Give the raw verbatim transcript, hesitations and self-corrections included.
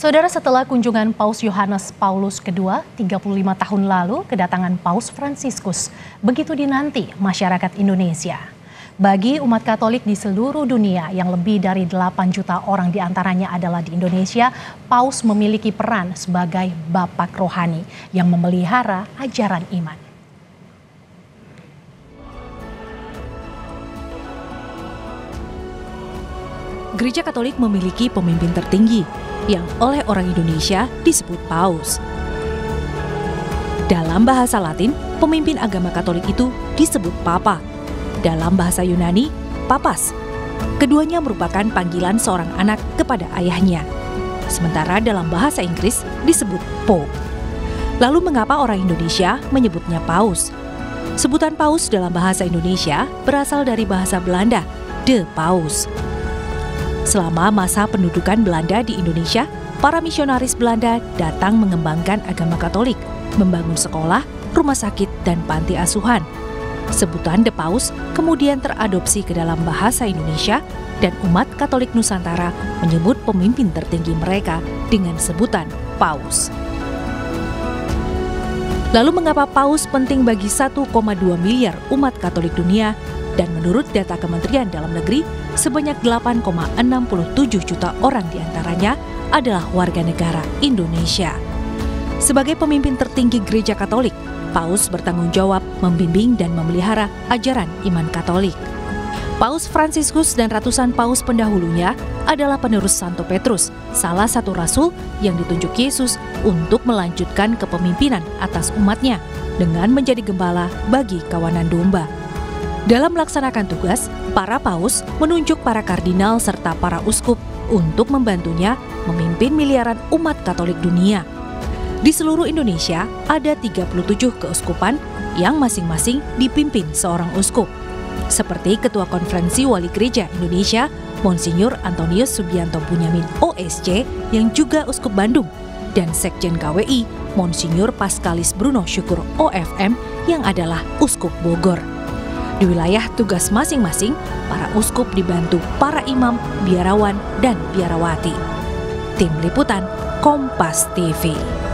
Saudara, setelah kunjungan Paus Yohanes Paulus kedua tiga puluh lima tahun lalu, kedatangan Paus Fransiskus begitu dinanti masyarakat Indonesia. Bagi umat Katolik di seluruh dunia yang lebih dari delapan juta orang diantaranya adalah di Indonesia, Paus memiliki peran sebagai bapak rohani yang memelihara ajaran iman. Gereja Katolik memiliki pemimpin tertinggi yang oleh orang Indonesia disebut Paus. Dalam bahasa Latin, pemimpin agama Katolik itu disebut Papa. Dalam bahasa Yunani, Papas. Keduanya merupakan panggilan seorang anak kepada ayahnya. Sementara dalam bahasa Inggris disebut Pope. Lalu mengapa orang Indonesia menyebutnya Paus? Sebutan Paus dalam bahasa Indonesia berasal dari bahasa Belanda, De Paus. Selama masa pendudukan Belanda di Indonesia, para misionaris Belanda datang mengembangkan agama Katolik, membangun sekolah, rumah sakit, dan panti asuhan. Sebutan De Paus kemudian teradopsi ke dalam bahasa Indonesia dan umat Katolik Nusantara menyebut pemimpin tertinggi mereka dengan sebutan Paus. Lalu mengapa Paus penting bagi satu koma dua miliar umat Katolik dunia? Dan menurut data Kementerian Dalam Negeri, sebanyak delapan koma enam tujuh juta orang diantaranya adalah warga negara Indonesia. Sebagai pemimpin tertinggi Gereja Katolik, Paus bertanggung jawab membimbing dan memelihara ajaran iman Katolik. Paus Fransiskus dan ratusan paus pendahulunya adalah penerus Santo Petrus, salah satu rasul yang ditunjuk Yesus untuk melanjutkan kepemimpinan atas umatnya dengan menjadi gembala bagi kawanan domba. Dalam melaksanakan tugas, para paus menunjuk para kardinal serta para uskup untuk membantunya memimpin miliaran umat Katolik dunia. Di seluruh Indonesia ada tiga puluh tujuh keuskupan yang masing-masing dipimpin seorang uskup. Seperti Ketua Konferensi Wali Gereja Indonesia, Monsinyur Antonius Subianto Bunyamin O S C yang juga uskup Bandung, dan Sekjen K W I, Monsinyur Pascalis Bruno Syukur O F M yang adalah uskup Bogor. Di wilayah tugas masing-masing, para uskup dibantu para imam, biarawan, dan biarawati. Tim Liputan Kompas T V.